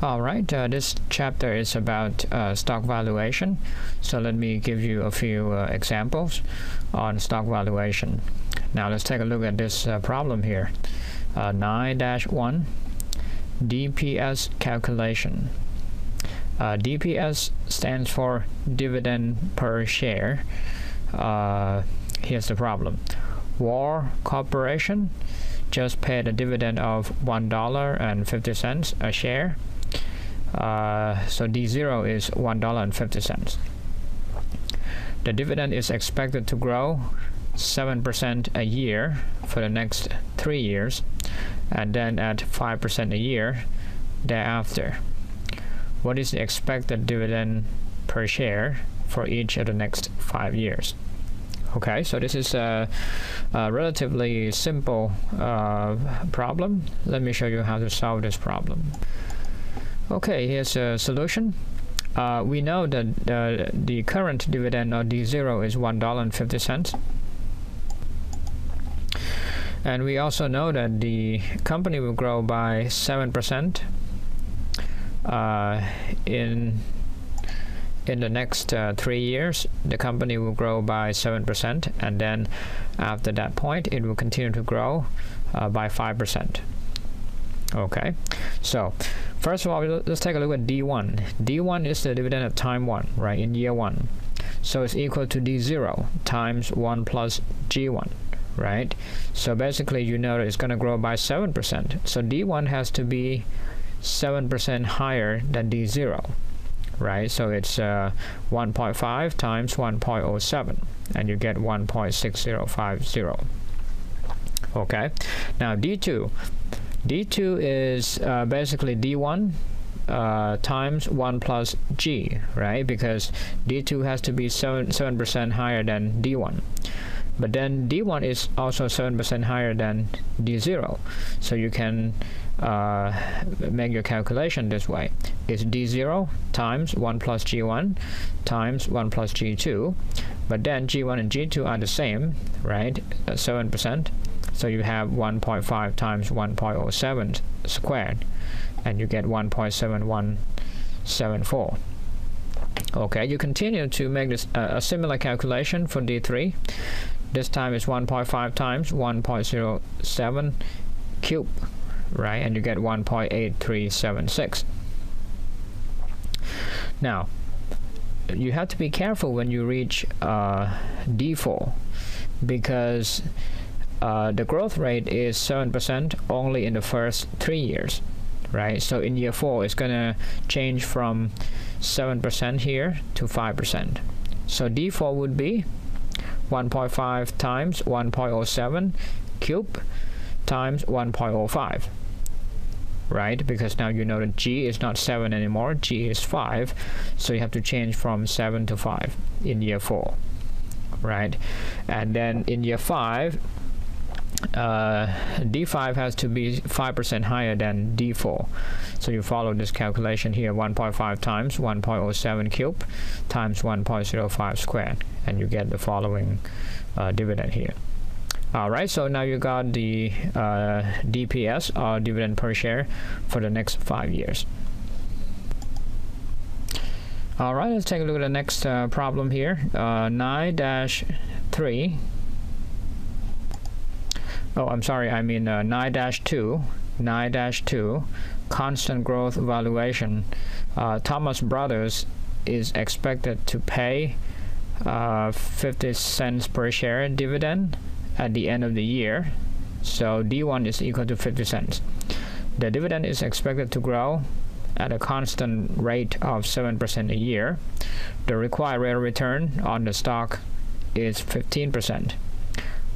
Alright, this chapter is about stock valuation, so let me give you a few examples on stock valuation. Now let's take a look at this problem here. 9-1 DPS calculation. DPS stands for dividend per share. Here's the problem. War Corporation just paid a dividend of $1.50 a share. So D0 is $1.50. The dividend is expected to grow 7% a year for the next 3 years, and then at 5% a year thereafter. What is the expected dividend per share for each of the next 5 years? Okay, so this is a relatively simple problem. Let me show you how to solve this problem. Okay, here's a solution. We know that the current dividend, or D0, is $1.50. And we also know that the company will grow by 7% in the next 3 years. The company will grow by 7%, and then after that point it will continue to grow by 5%. Okay, so first of all, let's take a look at D1. D1 is the dividend at time 1, right, in year 1. So it's equal to D0 times 1 plus G1, right? So basically you know that it's going to grow by 7%. So D1 has to be 7% higher than D0, right? So it's 1.5 times 1.07, and you get 1.6050. Okay, now D2. D2 is basically D1 times 1 plus G, right? Because D2 has to be 7% higher than D1. But then D1 is also 7% higher than D0. So you can make your calculation this way. It's D0 times 1 plus G1 times 1 plus G2. But then G1 and G2 are the same, right? 7%. So you have 1.5 times 1.07 squared, and you get 1.7174. Okay, you continue to make this a similar calculation for D3. This time it's 1.5 times 1.07 cubed, right? And you get 1.8376. Now, you have to be careful when you reach D4, because the growth rate is 7% only in the first 3 years, right? So in year 4 it's gonna change from 7% here to 5%. So D4 would be 1.5 times 1.07 cubed times 1.05, right? Because now you know that G is not 7 anymore, G is 5, so you have to change from 7 to 5 in year 4, right? And then in year 5, D5 has to be 5% higher than D4. So you follow this calculation here, 1.5 times 1.07 cubed times 1.05 squared, and you get the following dividend here. Alright, so now you got the DPS, or dividend per share, for the next 5 years. Alright, let's take a look at the next problem here. 9-3. Oh, I'm sorry, I mean 9-2. 9-2, constant growth valuation. Thomas Brothers is expected to pay 50 cents per share dividend at the end of the year. So D1 is equal to 50 cents. The dividend is expected to grow at a constant rate of 7% a year. The required rate of return on the stock is 15%.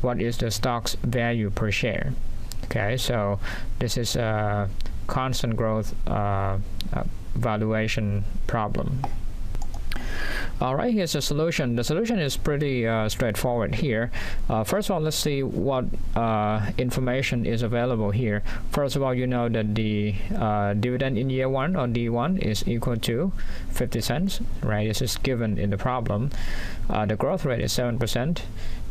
What is the stock's value per share? Okay, so this is a constant growth valuation problem. Alright, here's the solution. The solution is pretty straightforward here. First of all, let's see what information is available here. First of all, you know that the dividend in year 1, or D1, is equal to 50 cents, right? This is given in the problem. The growth rate is 7%.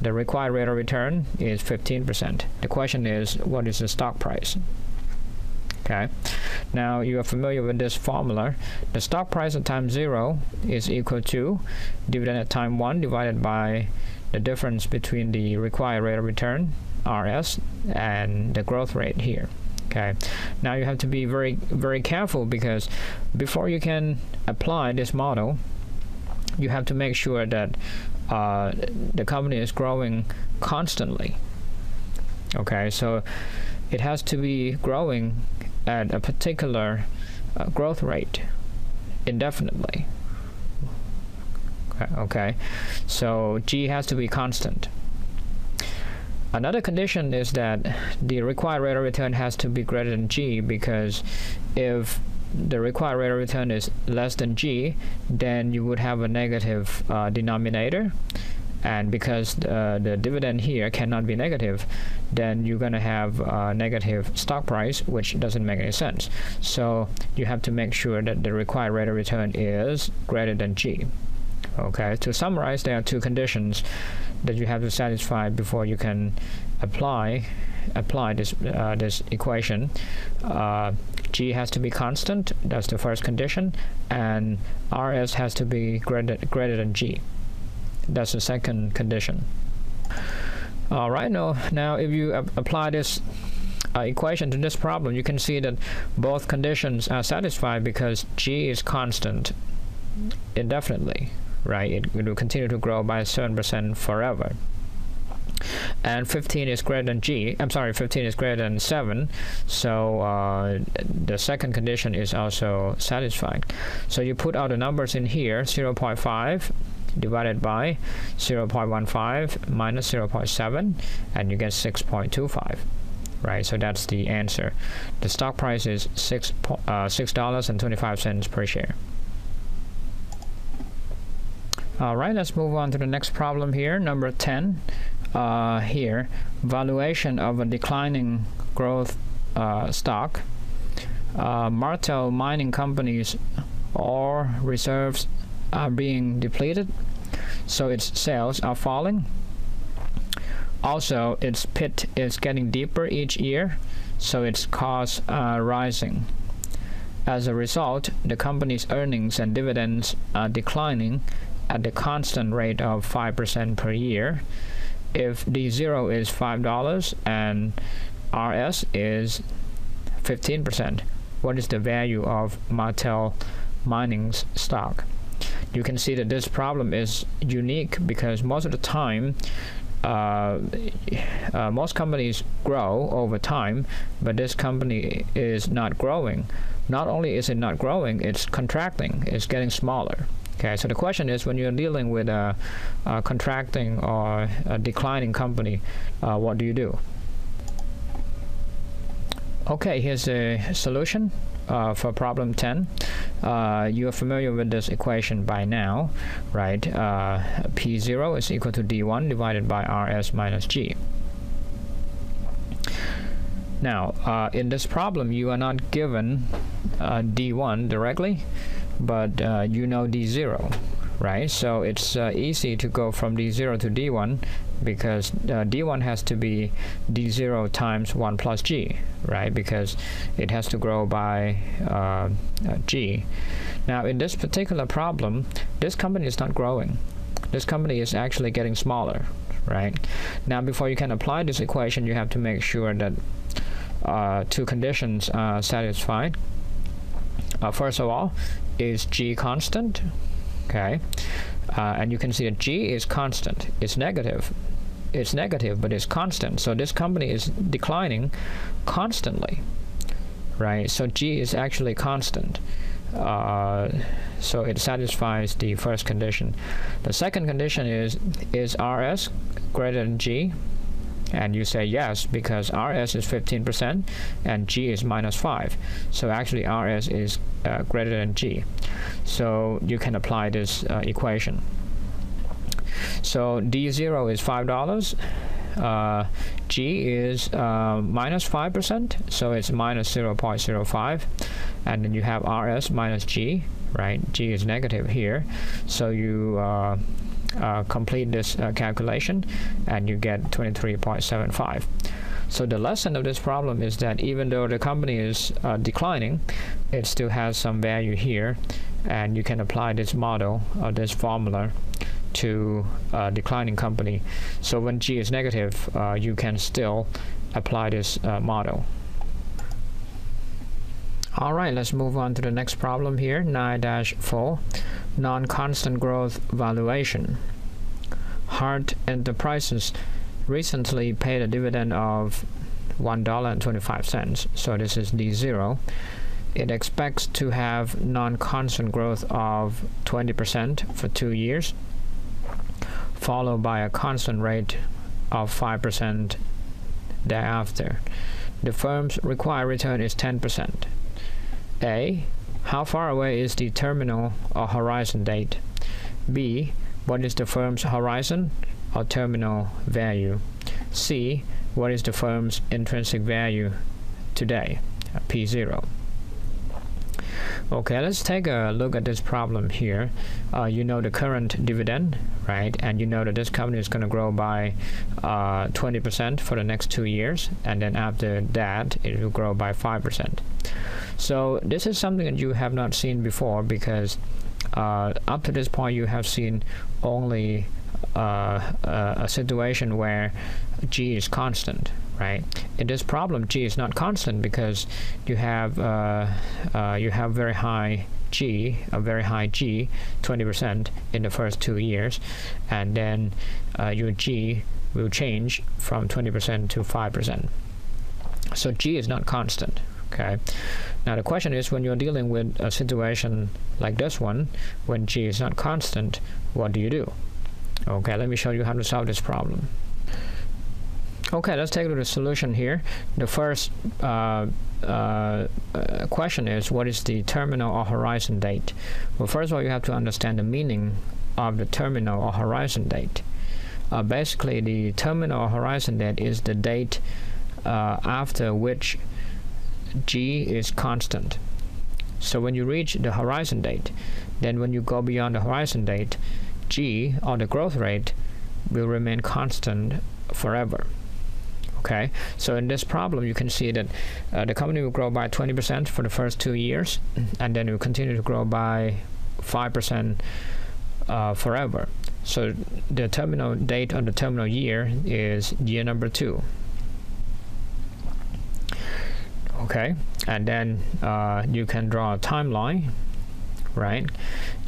The required rate of return is 15%. The question is, what is the stock price? Okay, Now you are familiar with this formula. The stock price at time 0 is equal to dividend at time 1 divided by the difference between the required rate of return, RS, and the growth rate here. Okay, now you have to be very, very careful, because before you can apply this model, you have to make sure that the company is growing constantly. Okay, so it has to be growing at a particular growth rate indefinitely. Okay, so G has to be constant. Another condition is that the required rate of return has to be greater than G, because if the required rate of return is less than G, then you would have a negative denominator, and because the dividend here cannot be negative, then you're going to have a negative stock price, which doesn't make any sense. So you have to make sure that the required rate of return is greater than G. Okay, to summarize, there are two conditions that you have to satisfy before you can apply this equation. G has to be constant, that's the first condition, and RS has to be greater than G, that's the second condition. All right, now if you apply this equation to this problem, you can see that both conditions are satisfied because G is constant indefinitely, right? It will continue to grow by a certain % forever. And 15 is greater than G. I'm sorry, 15 is greater than 7. So the second condition is also satisfied. So you put all the numbers in here: 0.5 divided by 0.15 minus 0.7, and you get 6.25. Right, so that's the answer. The stock price is $6.25 per share. Alright, let's move on to the next problem here, number 10. Here, valuation of a declining growth stock. Martel mining companies' ore reserves are being depleted, so its sales are falling. Also, its pit is getting deeper each year, so its costs are rising. As a result, the company's earnings and dividends are declining at the constant rate of 5% per year. If D0 is $5 and RS is 15%, what is the value of Martel Mining's stock? You can see that this problem is unique because most of the time most companies grow over time, but this company is not growing. Not only is it not growing, it's contracting, it's getting smaller. Okay, so the question is, when you're dealing with a contracting or a declining company, what do you do? Okay, here's a solution for problem 10. You're familiar with this equation by now, right? P0 is equal to D1 divided by RS minus G. Now, in this problem, you are not given D1 directly, but you know D0, right? So it's easy to go from D0 to D1, because D1 has to be D0 times 1 plus G, right? Because it has to grow by G. Now in this particular problem, this company is not growing. This company is actually getting smaller, right? Now before you can apply this equation, you have to make sure that two conditions are satisfied. First of all, is G constant? Okay, and you can see that G is constant. It's negative, but it's constant. So this company is declining constantly, right? So G is actually constant. So it satisfies the first condition. The second condition is RS greater than G? And you say yes, because RS is 15% and G is -5. So actually RS is greater than G. So you can apply this equation. So D0 is $5. G is -5%, so it's -0.05. And then you have RS minus G, right? G is negative here. So you complete this calculation and you get 23.75. So the lesson of this problem is that even though the company is declining, it still has some value here, and you can apply this model or this formula to a declining company. So when G is negative, you can still apply this model. Alright, let's move on to the next problem here, 9-4, non-constant growth valuation. Hart Enterprises recently paid a dividend of $1.25, so this is D0. It expects to have non-constant growth of 20% for 2 years, followed by a constant rate of 5% thereafter. The firm's required return is 10%. A. How far away is the terminal or horizon date? B. What is the firm's horizon or terminal value? C. What is the firm's intrinsic value today? P0. Okay, let's take a look at this problem here. You know the current dividend, right? And you know that this company is going to grow by 20% for the next 2 years, and then after that it will grow by 5%. So this is something that you have not seen before, because up to this point you have seen only a situation where G is constant, right? In this problem, G is not constant because you have very high G, a very high G, 20% in the first 2 years, and then your G will change from 20% to 5%. So G is not constant. Okay. Now the question is, when you're dealing with a situation like this one, when G is not constant, what do you do? Okay, let me show you how to solve this problem. Okay, let's take a look at the solution here. The first question is, what is the terminal or horizon date? Well, first of all, you have to understand the meaning of the terminal or horizon date. Basically, the terminal or horizon date is the date after which G is constant. So when you reach the horizon date, then when you go beyond the horizon date, G, or the growth rate, will remain constant forever. Okay, so in this problem you can see that the company will grow by 20% for the first 2 years, and then it will continue to grow by 5% forever. So the terminal date or the terminal year is year number 2. Okay, and then you can draw a timeline, right?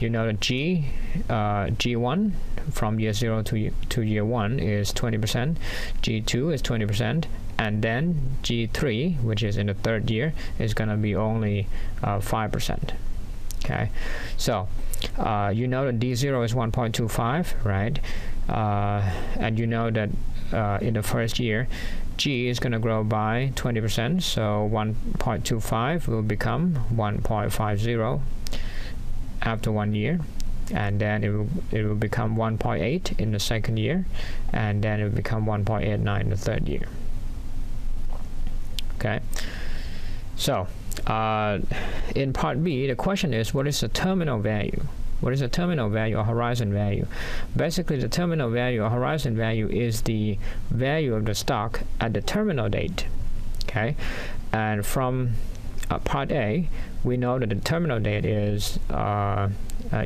You know that G, G1 from year 0 to year 1 is 20%, G2 is 20%, and then G3, which is in the third year, is going to be only 5%. Okay, so you know that D0 is 1.25, right? And you know that in the first year, G is going to grow by 20%, so 1.25 will become 1.50 after 1 year, and then it will become 1.8 in the second year, and then it will become 1.89 in the third year. Okay, so in part B, the question is, what is the terminal value? What is the terminal value or horizon value? Basically, the terminal value or horizon value is the value of the stock at the terminal date. Okay, and from part A, we know that the terminal date is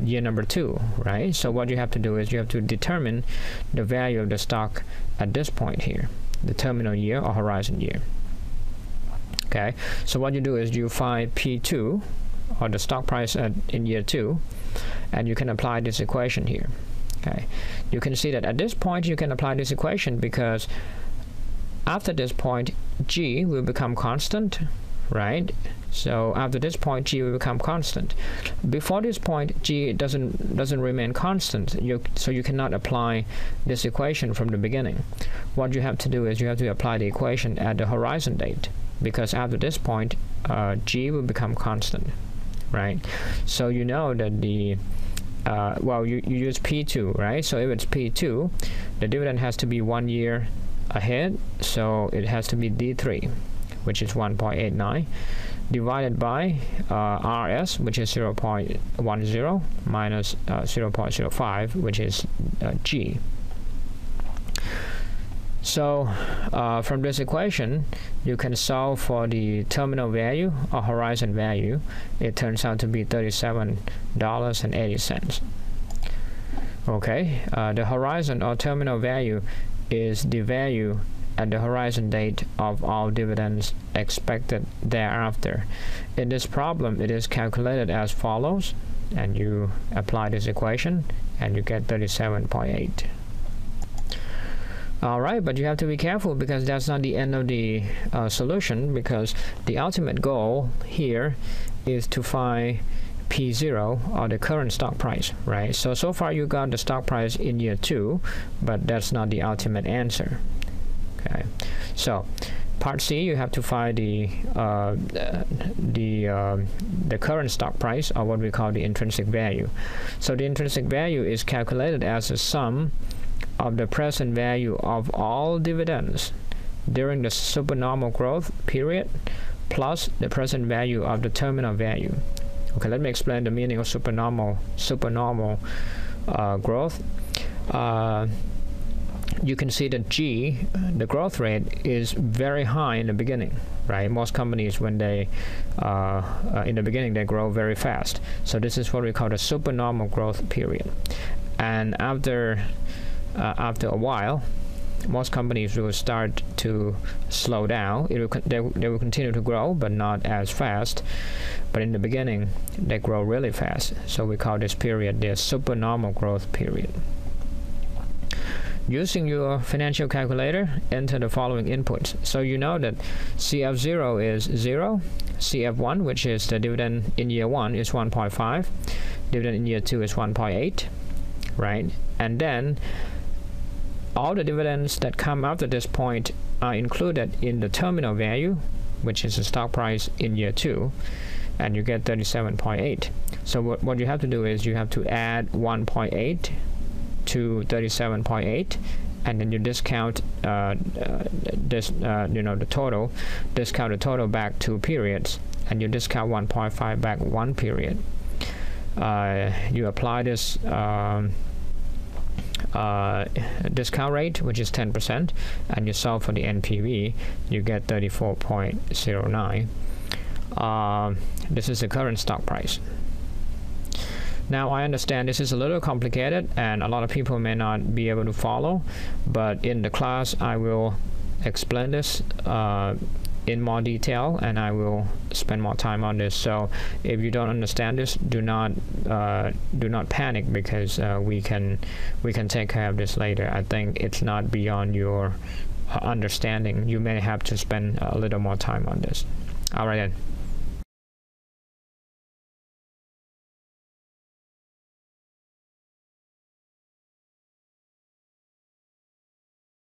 year number 2, right? So what you have to do is you have to determine the value of the stock at this point here, the terminal year or horizon year. Okay, so what you do is you find P2, or the stock price in year 2, and you can apply this equation here. Okay, you can see that at this point you can apply this equation, because after this point G will become constant, right? So after this point G will become constant. Before this point G doesn't remain constant, so you cannot apply this equation from the beginning. What you have to do is you have to apply the equation at the horizon date, because after this point G will become constant, right? So you know that the well, you use P2, right? So if it's P2, the dividend has to be 1 year ahead, so it has to be D3, which is 1.89, divided by RS, which is 0.10, minus 0.05, which is G. So from this equation, you can solve for the terminal value or horizon value. It turns out to be $37.80. Okay, the horizon or terminal value is the value at the horizon date of all dividends expected thereafter. In this problem, it is calculated as follows, and you apply this equation and you get 37.8. Alright, but you have to be careful, because that's not the end of the solution, because the ultimate goal here is to find P0, or the current stock price, right? So far you got the stock price in year 2, but that's not the ultimate answer. Okay, so part C, you have to find the current stock price, or what we call the intrinsic value. So the intrinsic value is calculated as a sum of the present value of all dividends during the supernormal growth period plus the present value of the terminal value. Okay, let me explain the meaning of supernormal growth. You can see that G, the growth rate, is very high in the beginning, right? Most companies, when they in the beginning, they grow very fast. So this is what we call the supernormal growth period. And after a while, most companies will start to slow down. They will continue to grow, but not as fast. But in the beginning, they grow really fast. So we call this period the supernormal growth period. Using your financial calculator, enter the following inputs. So you know that CF0 is 0, CF1, which is the dividend in year 1, is 1.5, dividend in year 2 is 1.8, right? And then all the dividends that come after this point are included in the terminal value, which is the stock price in year 2, and you get 37.8. So what you have to do is you have to add 1.8 to 37.8, and then you discount the total, discount the total back 2 periods, and you discount 1.5 back 1 period. You apply this discount rate, which is 10%, and you solve for the NPV. You get 34.09. This is the current stock price. Now, I understand this is a little complicated and a lot of people may not be able to follow, but in the class I will explain this in more detail, and I will spend more time on this. So if you don't understand this, do not panic, because we can take care of this later. I think it's not beyond your understanding. You may have to spend a little more time on this. All right then.